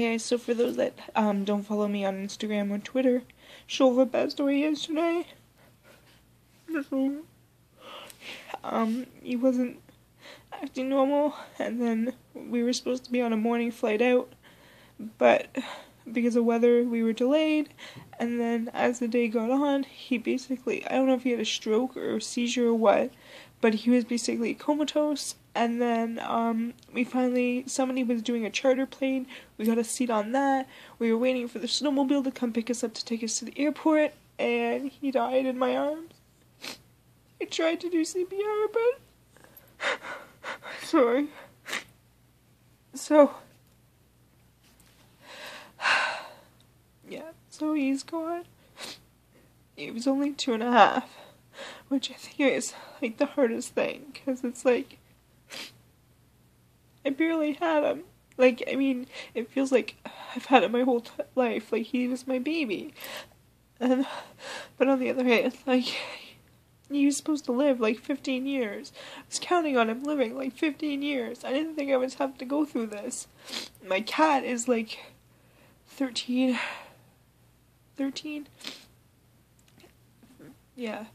Hey guys, so for those that don't follow me on Instagram or Twitter, Shol'va bad story yesterday. He wasn't acting normal, and then we were supposed to be on a morning flight out, but because of weather we were delayed, and then as the day got on, he basically, I don't know if he had a stroke or a seizure or what, but he was basically comatose. And then, we finally, somebody was doing a charter plane, we got a seat on that, we were waiting for the snowmobile to come pick us up to take us to the airport, and he died in my arms. I tried to do CPR, but, sorry. So, yeah, so he's gone. He was only 2.5, which I think is, like, the hardest thing, because it's like, I barely had him. Like, I mean, it feels like I've had him my whole life. Like, he was my baby. But on the other hand, like, he was supposed to live, like, 15 years. I was counting on him living, like, 15 years. I didn't think I would have to go through this. My cat is, like, 13? Yeah.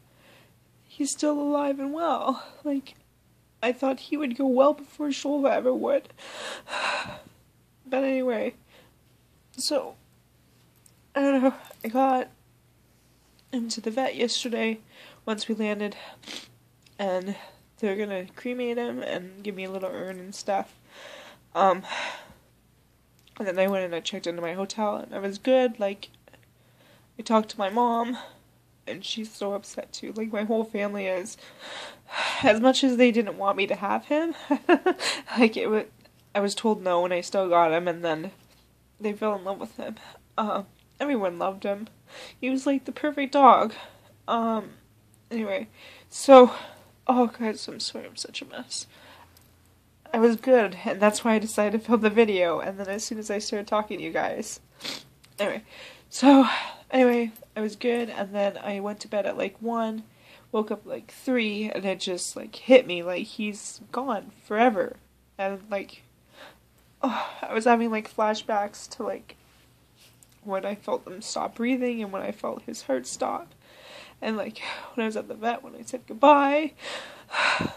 He's still alive and well. Like, I thought he would go well before Shol'va ever would. But anyway, so, I don't know, I got him to the vet yesterday once we landed, and they're gonna cremate him and give me a little urn and stuff. And then I went and I checked into my hotel, and I was good. Like, I talked to my mom, and she's so upset too. Like, my whole family is. As much as they didn't want me to have him, like, it was, I was told no and I still got him, and then they fell in love with him. Everyone loved him. He was like the perfect dog. Anyway, so, oh guys, I'm sorry, I'm such a mess. I was good, and that's why I decided to film the video, and then as soon as I started talking to you guys. Anyway, I was good, and then I went to bed at like 1, woke up like 3, and it just like hit me, like, he's gone forever. And like, oh, I was having like flashbacks to like when I felt them stop breathing and when I felt his heart stop, and like when I was at the vet when I said goodbye. I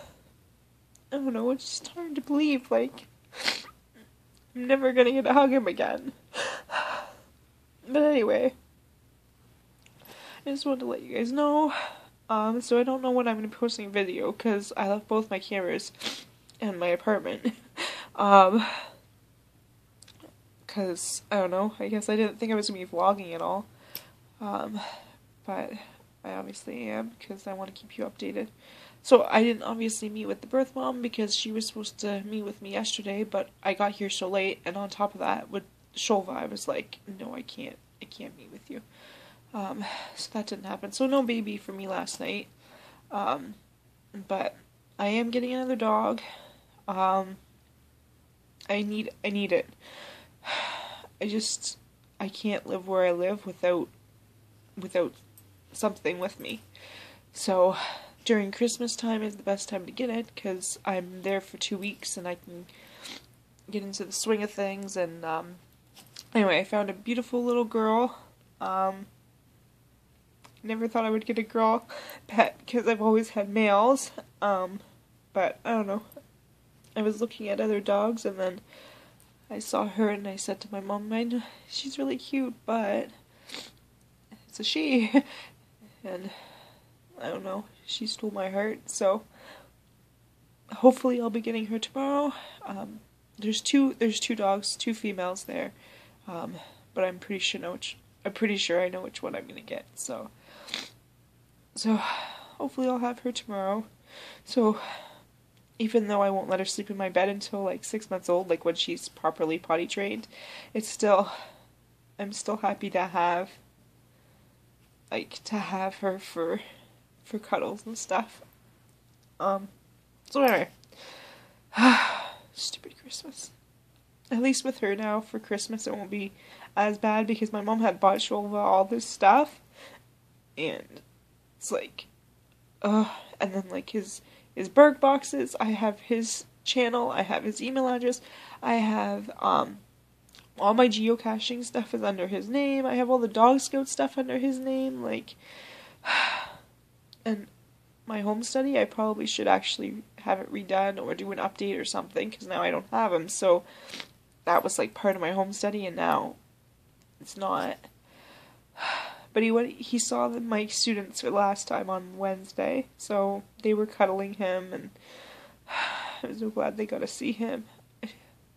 don't know, it's just hard to believe, like, I'm never gonna get to hug him again. But anyway, I just wanted to let you guys know. So I don't know when I'm going to be posting a video, because I left both my cameras in my apartment. Because, I don't know, I guess I didn't think I was going to be vlogging at all. But I obviously am, because I want to keep you updated. So I didn't obviously meet with the birth mom, because she was supposed to meet with me yesterday, but I got here so late, and on top of that, with Shol'va, I was like, no, I can't meet with you. So that didn't happen. So no baby for me last night. But I am getting another dog. I need it. I can't live where I live without something with me. So during Christmas time is the best time to get it, because I'm there for 2 weeks and I can get into the swing of things. And anyway, I found a beautiful little girl. Never thought I would get a girl pet, because I've always had males, but I don't know, I was looking at other dogs, and then I saw her, and I said to my mom, I know she's really cute, but it's a she, and I don't know, she stole my heart, so hopefully I'll be getting her tomorrow. There's two dogs, 2 females there, but I'm pretty sure I know which one I'm gonna get, so hopefully I'll have her tomorrow. So even though I won't let her sleep in my bed until like 6 months old, like when she's properly potty trained, I'm still happy to have her for cuddles and stuff. So anyway, stupid Christmas. At least with her now, for Christmas it won't be as bad, because my mom had bought Shol'va all this stuff, and it's like, and then like his Berg boxes, I have his channel, I have his email address, I have all my geocaching stuff is under his name. I have all the Dog Scout stuff under his name, like, and my home study, I probably should actually have it redone or do an update or something, because now I don't have them, so that was like part of my home study, and now it's not. But he saw my students for the last time on Wednesday, so they were cuddling him, and I'm so glad they got to see him.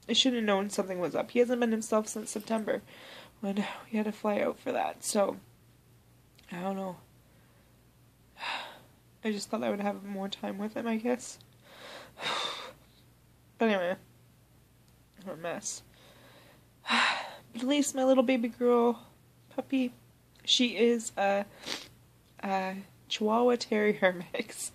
I should have known something was up. He hasn't been himself since September, when we had to fly out for that, so I don't know. I just thought I would have more time with him, I guess. But anyway, I'm a mess. But at least my little baby girl puppy, she is a Chihuahua Terrier mix.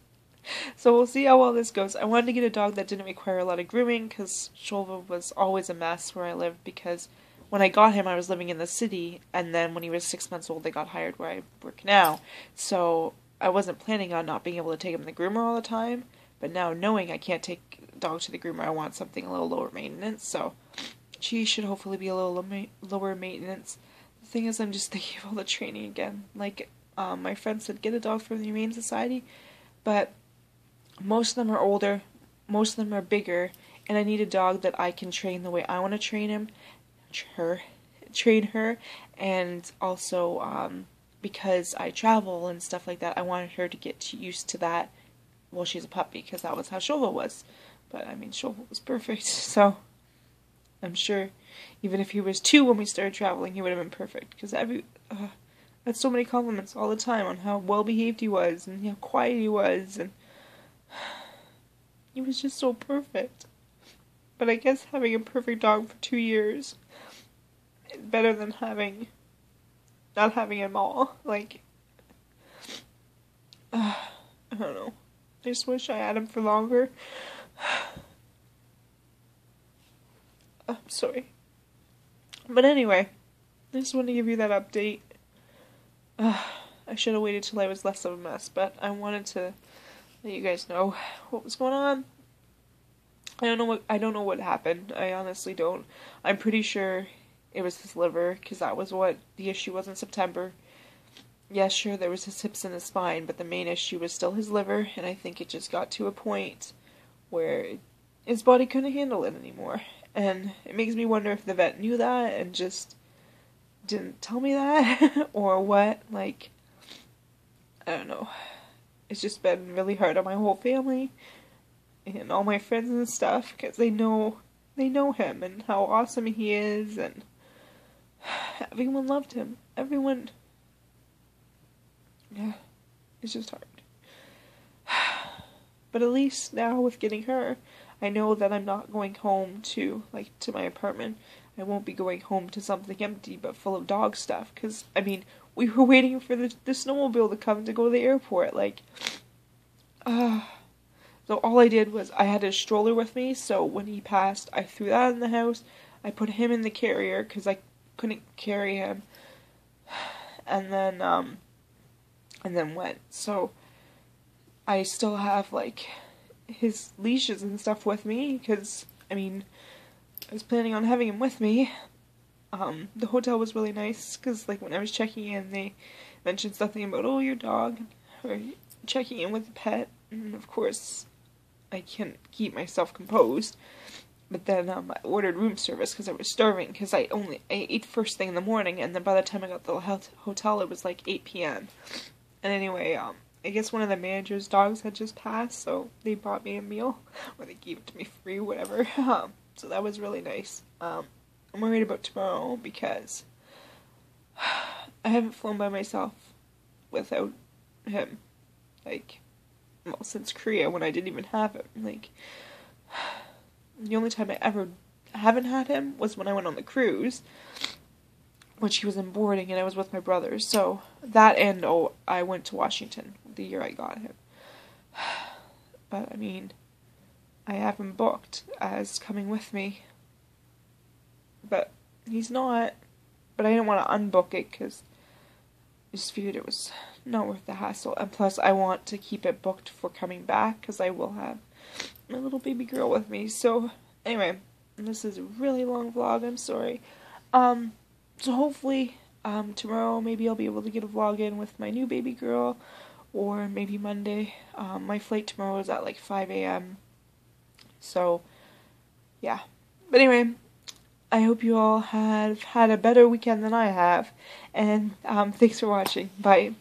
So we'll see how well this goes. I wanted to get a dog that didn't require a lot of grooming, because Shol'va was always a mess where I lived, because when I got him I was living in the city, and then when he was 6 months old they got hired where I work now. So I wasn't planning on not being able to take him to the groomer all the time, but now knowing I can't take a dog to the groomer, I want something a little lower maintenance, so she should hopefully be a little lower maintenance. The thing is, I'm just thinking of all the training again. Like, my friend said, get a dog from the Humane Society, but most of them are older, most of them are bigger, and I need a dog that I can train the way I want to train him, train her, and also, because I travel and stuff like that, I wanted her to get used to that while she's a puppy, because that was how Shol'va was. But, I mean, Shol'va was perfect, so I'm sure even if he was 2 when we started traveling, he would have been perfect, because I had so many compliments all the time on how well-behaved he was, and how quiet he was, and he was just so perfect. But I guess having a perfect dog for 2 years is better than not having him all. Like, I don't know. I just wish I had him for longer. I'm sorry. But anyway, I just wanted to give you that update. I should have waited till I was less of a mess, but I wanted to let you guys know what was going on. I don't know what happened. I honestly don't. I'm pretty sure it was his liver, because that was what the issue was in September. Yes, sure, there was his hips and his spine, but the main issue was still his liver, and I think it just got to a point where his body couldn't handle it anymore. And it makes me wonder if the vet knew that and just didn't tell me that, or what. Like, I don't know. It's just been really hard on my whole family and all my friends and stuff, because they know him and how awesome he is, and everyone loved him. Everyone. Yeah, it's just hard. But at least now with getting her, I know that I'm not going home to my apartment. I won't be going home to something empty but full of dog stuff, because, I mean, we were waiting for the snowmobile to come to go to the airport, like, So all I did was, I had a stroller with me, so when he passed, I threw that in the house, I put him in the carrier, because I couldn't carry him, and then went. So, I still have, like, his leashes and stuff with me, because, I mean, I was planning on having him with me. The hotel was really nice, because, like, when I was checking in, they mentioned something about, oh, your dog, or checking in with a pet, and of course, I can't keep myself composed. But then, I ordered room service, because I was starving, because I ate first thing in the morning, and then by the time I got to the hotel, it was like 8 p.m. And anyway, I guess one of the manager's dogs had just passed, so they bought me a meal, or they gave it to me free, whatever, so that was really nice. I'm worried about tomorrow, because I haven't flown by myself without him, like, well, since Korea, when I didn't even have him. Like, the only time I ever haven't had him was when I went on the cruise, which he was in boarding, and I was with my brother, so that, and, oh, I went to Washington the year I got him. But, I mean, I have him booked as coming with me, but he's not. But I didn't want to unbook it, because I just figured it was not worth the hassle. And plus, I want to keep it booked for coming back, because I will have my little baby girl with me. So, anyway, this is a really long vlog, I'm sorry. So hopefully, tomorrow maybe I'll be able to get a vlog in with my new baby girl, or maybe Monday. My flight tomorrow is at like 5 a.m. So, yeah. But anyway, I hope you all have had a better weekend than I have, and thanks for watching. Bye.